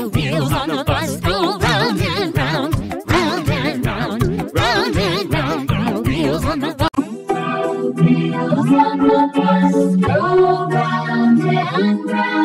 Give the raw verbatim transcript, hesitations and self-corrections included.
the wheels on the bus go round and round, round and round, round and round. The wheels on the bus, the wheels on the bus go round and round.